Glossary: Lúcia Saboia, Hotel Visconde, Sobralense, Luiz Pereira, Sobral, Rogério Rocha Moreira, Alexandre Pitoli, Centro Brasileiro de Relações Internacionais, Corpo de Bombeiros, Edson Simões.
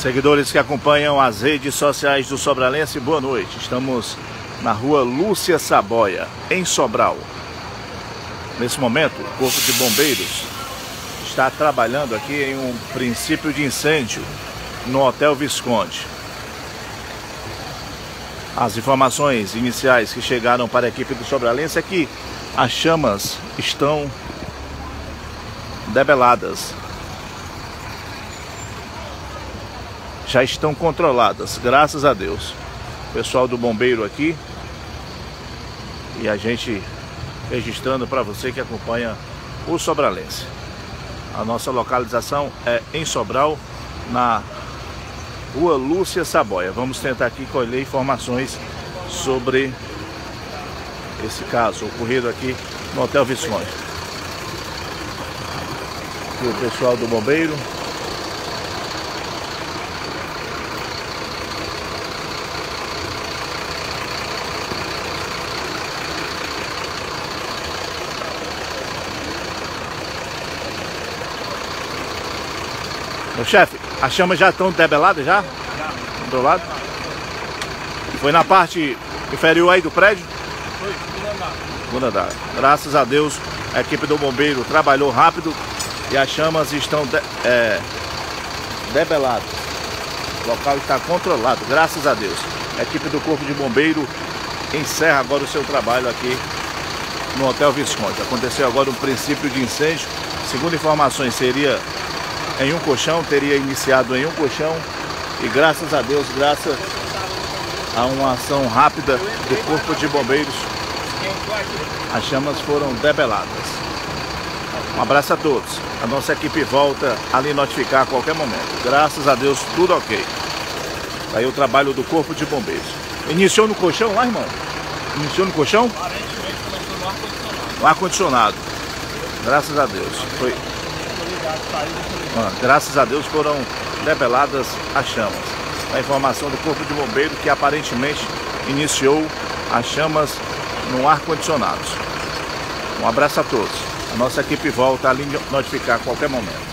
Seguidores que acompanham as redes sociais do Sobralense, boa noite. Estamos na rua Lúcia Saboia, em Sobral. Nesse momento, o Corpo de Bombeiros está trabalhando aqui em um princípio de incêndio no Hotel Visconde. As informações iniciais que chegaram para a equipe do Sobralense é que as chamas estão debeladas. Já estão controladas, graças a Deus. O pessoal do bombeiro aqui e a gente registrando para você que acompanha o Sobralense. A nossa localização é em Sobral, na rua Lúcia Saboia. Vamos tentar aqui colher informações sobre esse caso ocorrido aqui no Hotel Visconde. Aqui o pessoal do bombeiro. Meu chefe, as chamas já estão debeladas já? Já. Do lado? Foi na parte inferior aí do prédio? Foi, segundo andar. Graças a Deus, a equipe do bombeiro trabalhou rápido e as chamas estão debeladas. O local está controlado, graças a Deus. A equipe do Corpo de Bombeiro encerra agora o seu trabalho aqui no Hotel Visconde. Aconteceu agora um princípio de incêndio. Segundo informações, seria em um colchão, teria iniciado em um colchão e graças a Deus, graças a uma ação rápida do Corpo de Bombeiros, as chamas foram debeladas. Um abraço a todos. A nossa equipe volta a lhe notificar a qualquer momento. Graças a Deus, tudo ok. Aí o trabalho do Corpo de Bombeiros. Iniciou no colchão lá, irmão? Iniciou no colchão? Aparentemente começou no ar-condicionado. No ar-condicionado. Graças a Deus. Foi. Graças a Deus foram debeladas as chamas. A informação do Corpo de Bombeiro que aparentemente iniciou as chamas no ar-condicionado. Um abraço a todos. A nossa equipe volta a lhe notificar a qualquer momento.